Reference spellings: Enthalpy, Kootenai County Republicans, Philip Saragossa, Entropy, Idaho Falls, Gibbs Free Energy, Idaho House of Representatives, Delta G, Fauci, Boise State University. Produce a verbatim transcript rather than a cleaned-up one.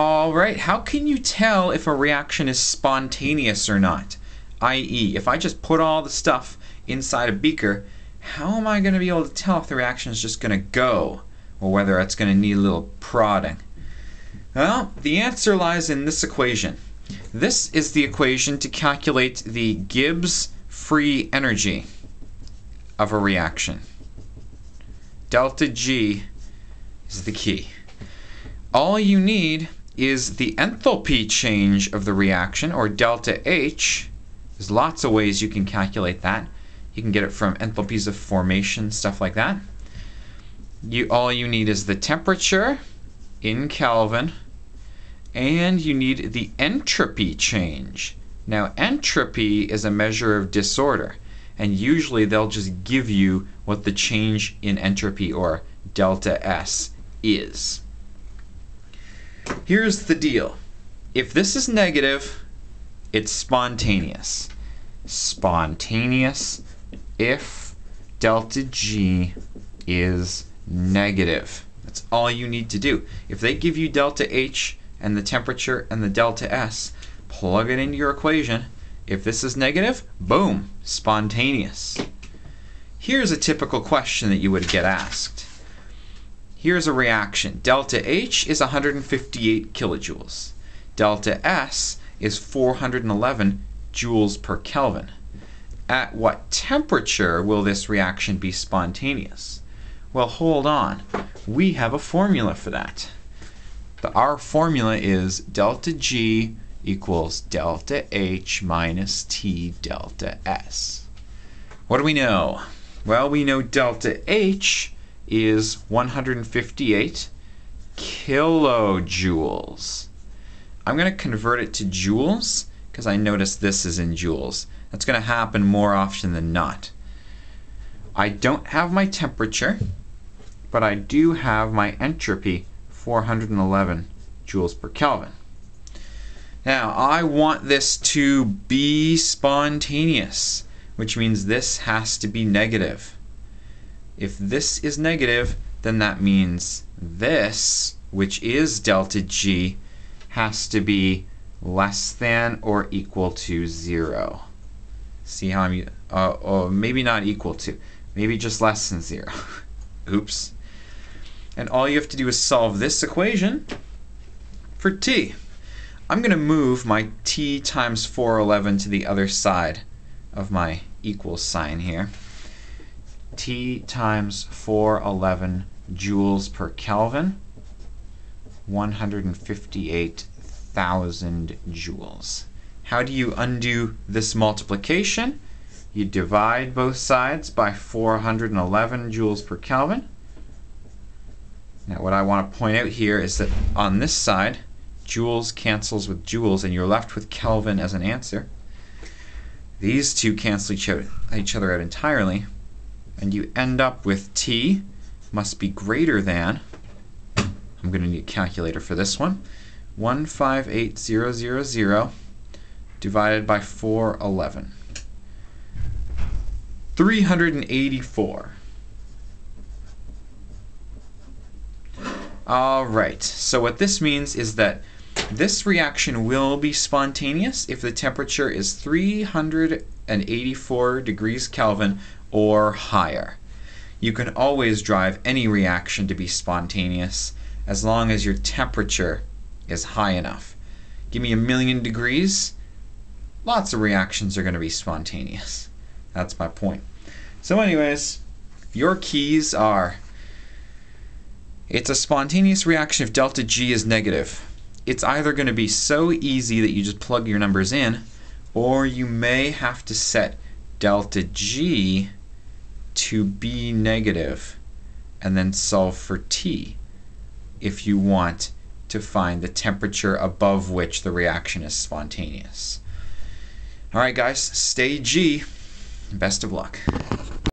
All right, how can you tell if a reaction is spontaneous or not? that is, if I just put all the stuff inside a beaker, how am I going to be able to tell if the reaction is just going to go, or whether it's going to need a little prodding? Well, the answer lies in this equation. This is the equation to calculate the Gibbs free energy of a reaction. Delta G is the key. All you need is the enthalpy change of the reaction, or delta H. There's lots of ways you can calculate that. You can get it from enthalpies of formation, stuff like that. You, all you need is the temperature in Kelvin, and you need the entropy change. Now, entropy is a measure of disorder, and usually they'll just give you what the change in entropy, or delta S, is. Here's the deal. If this is negative, it's spontaneous. Spontaneous if delta G is negative. That's all you need to do. If they give you delta H and the temperature and the delta S, plug it into your equation. If this is negative, boom, spontaneous. Here's a typical question that you would get asked. Here's a reaction. Delta H is one hundred fifty-eight kilojoules. Delta S is four hundred eleven joules per Kelvin. At what temperature will this reaction be spontaneous? Well, hold on. We have a formula for that. The, our formula is delta G equals delta H minus T delta S. What do we know? Well, we know delta H is one hundred fifty-eight kilojoules. I'm going to convert it to joules because I notice this is in joules. That's going to happen more often than not. I don't have my temperature, but I do have my entropy, four hundred eleven joules per Kelvin. Now, I want this to be spontaneous, which means this has to be negative. If this is negative, then that means this, which is delta G, has to be less than or equal to zero. See how I'm, uh, oh, maybe not equal to, maybe just less than zero. Oops. And all you have to do is solve this equation for T. I'm going to move my T times four hundred eleven to the other side of my equal sign here. T times four hundred eleven joules per Kelvin, one hundred fifty-eight thousand joules. How do you undo this multiplication? You divide both sides by four hundred eleven joules per Kelvin. Now, what I want to point out here is that on this side, joules cancels with joules, and you're left with Kelvin as an answer. These two cancel each other out entirely, and you end up with T must be greater than, I'm going to need a calculator for this one, one hundred fifty-eight thousand divided by four hundred eleven. three hundred eighty-four. All right, so what this means is that this reaction will be spontaneous if the temperature is three hundred eighty-four degrees Kelvin or higher. You can always drive any reaction to be spontaneous as long as your temperature is high enough. Give me a million degrees, lots of reactions are going to be spontaneous. That's my point. So anyways, your keys are: it's a spontaneous reaction if delta G is negative. It's either going to be so easy that you just plug your numbers in, or you may have to set delta G to be negative and then solve for T if you want to find the temperature above which the reaction is spontaneous. All right, guys, stay G. Best of luck.